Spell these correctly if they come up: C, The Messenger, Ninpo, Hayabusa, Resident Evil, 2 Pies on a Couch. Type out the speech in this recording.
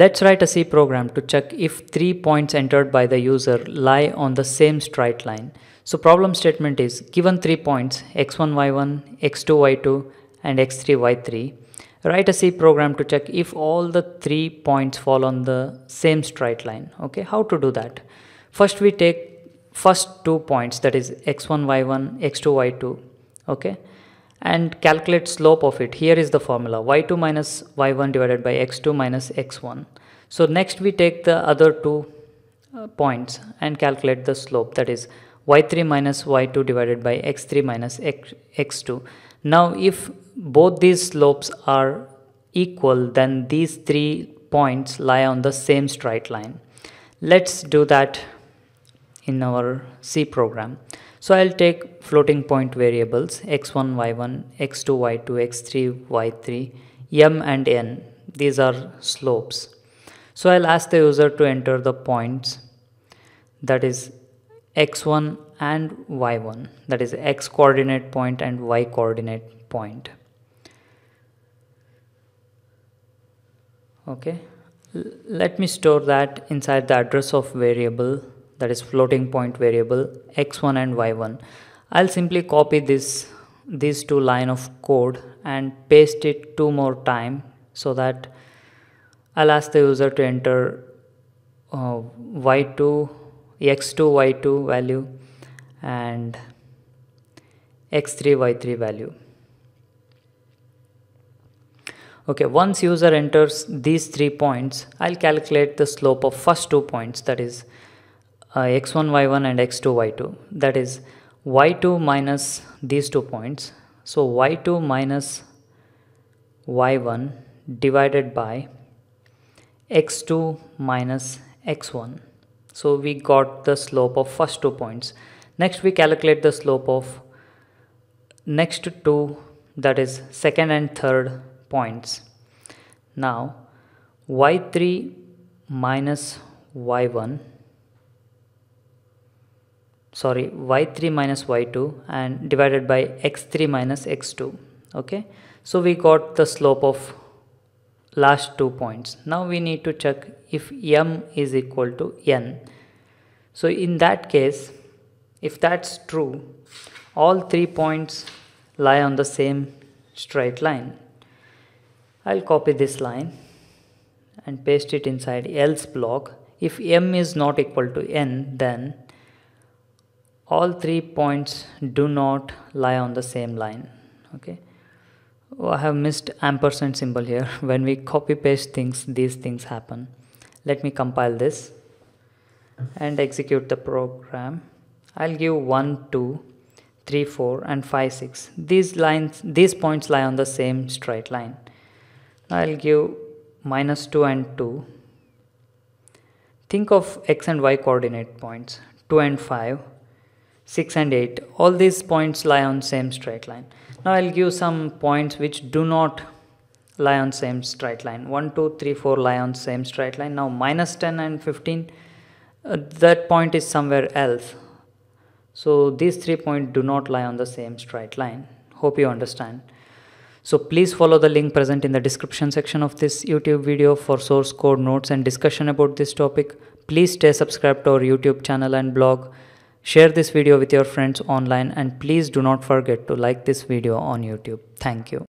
Let's write a C program to check if 3 points entered by the user lie on the same straight line. So problem statement is given 3 points x1, y1, x2, y2 and x3, y3. Write a C program to check if all the 3 points fall on the same straight line. Okay, how to do that? First we take first 2 points, that is x1, y1, x2, y2. Okay, and calculate slope of it. Here is the formula, y2 minus y1 divided by x2 minus x1. So next we take the other 2 points and calculate the slope, that is y3 minus y2 divided by x3 minus x2. Now if both these slopes are equal, then these 3 points lie on the same straight line. Let's do that in our C program. So I'll take floating point variables x1, y1, x2, y2, x3, y3, m and n. These are slopes. So I'll ask the user to enter the points, that is x1 and y1, that is x coordinate point and y coordinate point. Okay, let me store that inside the address of variable, that is floating point variable x1 and y1. I'll simply copy these two line of code and paste it 2 more times so that I'll ask the user to enter y2, x2, y2 value and x3, y3 value. Okay, once user enters these 3 points, I'll calculate the slope of first 2 points, that is x1, y1 and x2, y2. That is y2 minus these 2 points. So y2 minus y1 divided by x2 minus x1. So we got the slope of first 2 points. Next we calculate the slope of next 2, that is second and third points. Now y3 minus y1. Sorry, y3 minus y2 and divided by x3 minus x2. Okay, so we got the slope of last 2 points. Now we need to check if m is equal to n. So in that case, if that's true, all 3 points lie on the same straight line. I'll copy this line and paste it inside else block. If m is not equal to n, then all 3 points do not lie on the same line. Okay, oh, I have missed ampersand symbol here. When we copy paste things, these things happen. Let me compile this and execute the program. I'll give 1, 2, 3, 4 and 5, 6. These points lie on the same straight line. I'll give -2 and 2. Think of x and y coordinate points, 2 and 5. 6 and 8, all these points lie on same straight line. Now I'll give some points which do not lie on same straight line. 1, 2, 3, 4 lie on same straight line. Now -10 and 15, that point is somewhere else. So these 3 points do not lie on the same straight line. Hope you understand. So please follow the link present in the description section of this YouTube video for source code, notes and discussion about this topic. Please stay subscribed to our YouTube channel and blog. Share this video with your friends online and please do not forget to like this video on YouTube. Thank you.